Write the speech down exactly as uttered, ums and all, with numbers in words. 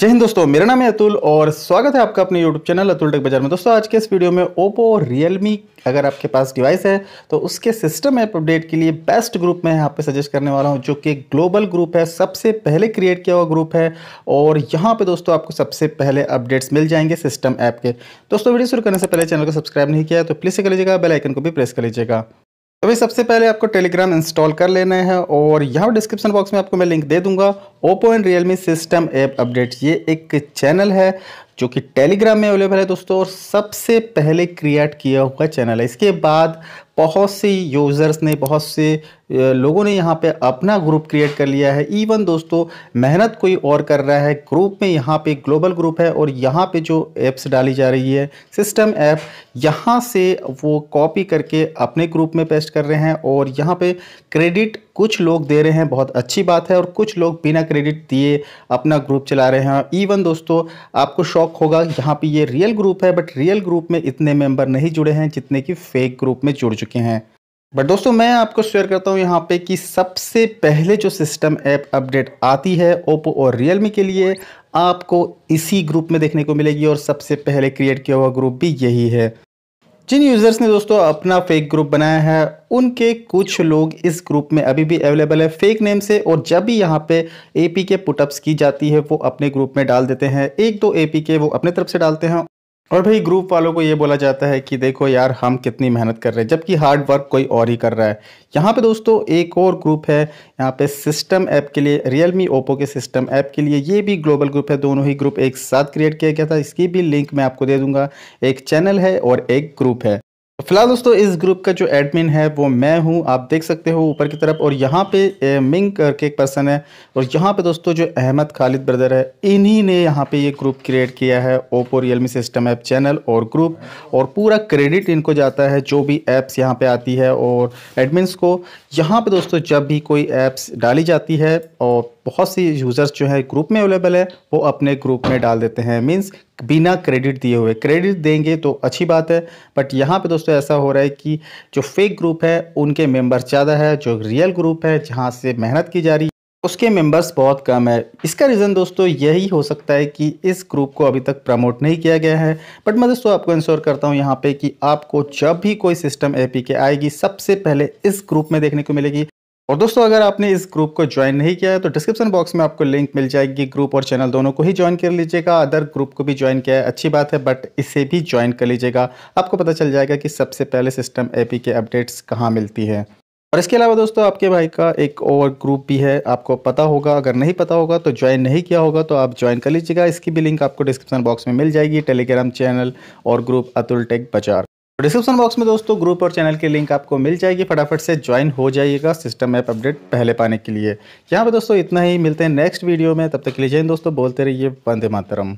जय हिंद दोस्तों, मेरा नाम है अतुल और स्वागत है आपका अपने यूट्यूब चैनल अतुल टेक बाजार में। दोस्तों आज के इस वीडियो में ओप्पो और रियलमी अगर आपके पास डिवाइस है तो उसके सिस्टम ऐप अपडेट के लिए बेस्ट ग्रुप मैं यहाँ पे सजेस्ट करने वाला हूँ, जो कि ग्लोबल ग्रुप है, सबसे पहले क्रिएट किया हुआ ग्रुप है और यहाँ पे दोस्तों आपको सबसे पहले अपडेट्स मिल जाएंगे सिस्टम ऐप के। दोस्तों वीडियो शुरू करने से पहले चैनल को सब्सक्राइब नहीं किया तो प्लीज़ से कर लीजिएगा, बेल आइकन को भी प्रेस कर लीजिएगा। तो भाई सबसे पहले आपको टेलीग्राम इंस्टॉल कर लेना है और यहाँ डिस्क्रिप्शन बॉक्स में आपको मैं लिंक दे दूंगा। Oppo and Realme system app update, ये एक चैनल है जो कि टेलीग्राम में अवेलेबल है दोस्तों और सबसे पहले क्रिएट किया हुआ चैनल है। इसके बाद बहुत से यूज़र्स ने, बहुत से लोगों ने यहाँ पे अपना ग्रुप क्रिएट कर लिया है। इवन दोस्तों मेहनत कोई और कर रहा है, ग्रुप में यहाँ पे ग्लोबल ग्रुप है और यहाँ पे जो ऐप्स डाली जा रही है सिस्टम ऐप, यहाँ से वो कॉपी करके अपने ग्रुप में पेस्ट कर रहे हैं और यहाँ पे क्रेडिट कुछ लोग दे रहे हैं, बहुत अच्छी बात है, और कुछ लोग बिना क्रेडिट दिए अपना ग्रुप चला रहे हैं। इवन दोस्तों आपको शौक होगा यहाँ पे ये रियल ग्रुप है, बट रियल ग्रुप में इतने मेंबर नहीं जुड़े हैं जितने कि फेक ग्रुप में जुड़ चुके हैं। बट दोस्तों मैं आपको शेयर करता हूँ यहाँ पे कि सबसे पहले जो सिस्टम ऐप अपडेट आती है ओप्पो और रियलमी के लिए आपको इसी ग्रुप में देखने को मिलेगी और सबसे पहले क्रिएट किया हुआ ग्रुप भी यही है। जिन यूज़र्स ने दोस्तों अपना फेक ग्रुप बनाया है उनके कुछ लोग इस ग्रुप में अभी भी अवेलेबल है फेक नेम से, और जब भी यहाँ पे एपी के पुटअप्स की जाती है वो अपने ग्रुप में डाल देते हैं, एक दो एपी के वो अपने तरफ से डालते हैं और भाई ग्रुप वालों को ये बोला जाता है कि देखो यार हम कितनी मेहनत कर रहे हैं, जबकि हार्ड वर्क कोई और ही कर रहा है। यहाँ पे दोस्तों एक और ग्रुप है यहाँ पे सिस्टम ऐप के लिए, रियलमी ओप्पो के सिस्टम ऐप के लिए, ये भी ग्लोबल ग्रुप है, दोनों ही ग्रुप एक साथ क्रिएट किया गया था। इसकी भी लिंक मैं आपको दे दूंगा। एक चैनल है और एक ग्रुप है। फिलहाल दोस्तों इस ग्रुप का जो एडमिन है वो मैं हूँ, आप देख सकते हो ऊपर की तरफ, और यहाँ पे मिंग करके एक पर्सन है और यहाँ पे दोस्तों जो अहमद खालिद ब्रदर है, इन्हीं ने यहाँ पे ये ग्रुप क्रिएट किया है Oppo Realme system app channel और ग्रुप, और पूरा क्रेडिट इनको जाता है जो भी ऐप्स यहाँ पे आती है और एडमिन्स को। यहाँ पर दोस्तों जब भी कोई ऐप्स डाली जाती है और बहुत सी यूज़र्स जो है ग्रुप में अवेलेबल है वो अपने ग्रुप में डाल देते हैं, मीन्स बिना क्रेडिट दिए हुए। क्रेडिट देंगे तो अच्छी बात है, बट यहाँ पे दोस्तों ऐसा हो रहा है कि जो फेक ग्रुप है उनके मेंबर्स ज़्यादा है, जो रियल ग्रुप है जहाँ से मेहनत की जा रही है उसके मेंबर्स बहुत कम है। इसका रीज़न दोस्तों यही हो सकता है कि इस ग्रुप को अभी तक प्रमोट नहीं किया गया है। बट मैं दोस्तों आपको इंश्योर करता हूँ यहाँ पे कि आपको जब भी कोई सिस्टम एपीके आएगी सबसे पहले इस ग्रुप में देखने को मिलेगी। और दोस्तों अगर आपने इस ग्रुप को ज्वाइन नहीं किया है तो डिस्क्रिप्शन बॉक्स में आपको लिंक मिल जाएगी, ग्रुप और चैनल दोनों को ही ज्वाइन कर लीजिएगा। अदर ग्रुप को भी ज्वाइन किया है अच्छी बात है, बट इसे भी ज्वाइन कर लीजिएगा, आपको पता चल जाएगा कि सबसे पहले सिस्टम एपी के अपडेट्स कहाँ मिलती है। और इसके अलावा दोस्तों आपके भाई का एक और ग्रुप भी है, आपको पता होगा, अगर नहीं पता होगा तो ज्वाइन नहीं किया होगा तो आप ज्वाइन कर लीजिएगा, इसकी भी लिंक आपको डिस्क्रिप्शन बॉक्स में मिल जाएगी। टेलीग्राम चैनल और group Atul tech Bazaar, description box में दोस्तों ग्रुप और चैनल की लिंक आपको मिल जाएगी, फटाफट से ज्वाइन हो जाइएगा सिस्टम ऐप अपडेट पहले पाने के लिए। यहाँ पे दोस्तों इतना ही, मिलते हैं नेक्स्ट वीडियो में, तब तक के लिए जय हिंद दोस्तों, बोलते रहिए वंदे मातरम।